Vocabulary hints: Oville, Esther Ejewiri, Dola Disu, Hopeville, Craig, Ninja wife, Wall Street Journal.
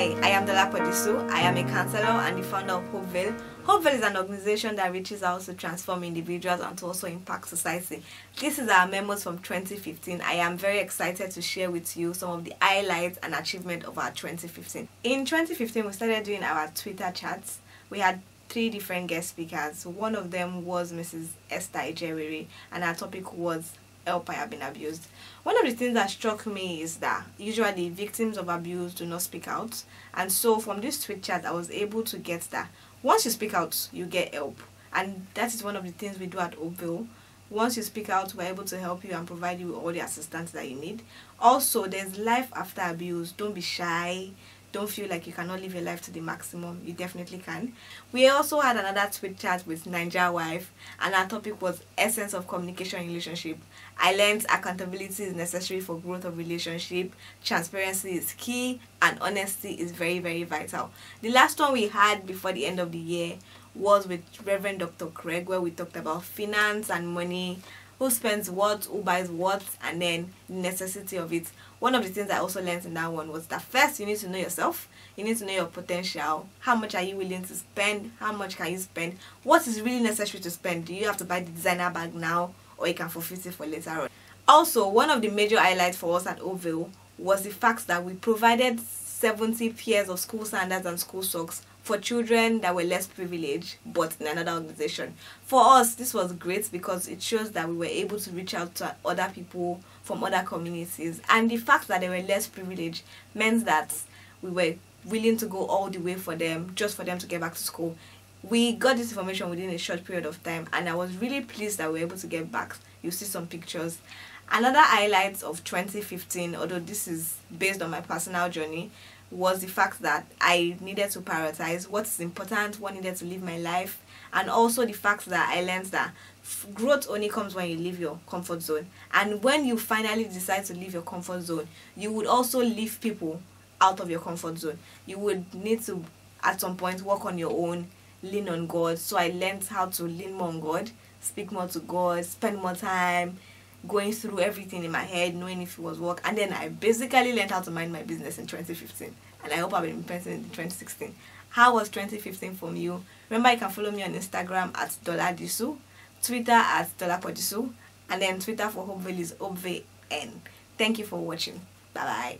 Hi, I am Dola Disu. I am a counselor and the founder of Hopeville. Hopeville is an organization that reaches out to transform individuals and to also impact society. This is our memos from 2015. I am very excited to share with you some of the highlights and achievements of our 2015. In 2015, we started doing our Twitter chats. We had three different guest speakers. One of them was Mrs. Esther Ejewiri, and our topic was help I have been abused. One of the things that struck me is that usually victims of abuse do not speak out, and so from this tweet chat I was able to get that once you speak out you get help, and that is one of the things we do at Oville. Once you speak out, we're able to help you and provide you with all the assistance that you need. Also, there's life after abuse. Don't be shy. Don't feel like you cannot live your life to the maximum. You definitely can. We also had another tweet chat with Ninja Wife, and our topic was essence of communication in relationship. I learned accountability is necessary for growth of relationship, transparency is key, and honesty is very, very vital. The last one we had before the end of the year was with Reverend Dr. Craig, where we talked about finance and money, who spends what, who buys what, and then the necessity of it. One of the things I also learned in that one was that first you need to know yourself, you need to know your potential. How much are you willing to spend? How much can you spend? What is really necessary to spend? Do you have to buy the designer bag now, or you can forfeit it for later on? Also, one of the major highlights for us at Oville was the fact that we provided 70 pairs of school sandals and school socks for children that were less privileged but in another organization. For us, this was great because it shows that we were able to reach out to other people from other communities, and the fact that they were less privileged meant that we were willing to go all the way for them, just for them to get back to school. We got this information within a short period of time, and I was really pleased that we were able to get back. You'll see some pictures. Another highlight of 2015, although this is based on my personal journey, was the fact that I needed to prioritize what's important, what needed to live my life, and also the fact that I learned that growth only comes when you leave your comfort zone. And when you finally decide to leave your comfort zone, you would also leave people out of your comfort zone. You would need to, at some point, work on your own, lean on God. So I learned how to lean more on God, speak more to God, spend more time going through everything in my head, knowing if it was work. And then I basically learned how to mind my business in 2015, and I hope I've been implementing in 2016. How was 2015 from you? Remember, you can follow me on Instagram at Dola Disu, Twitter at Dola Disu, and then Twitter for Hopeville is Oville. Thank you for watching. Bye bye.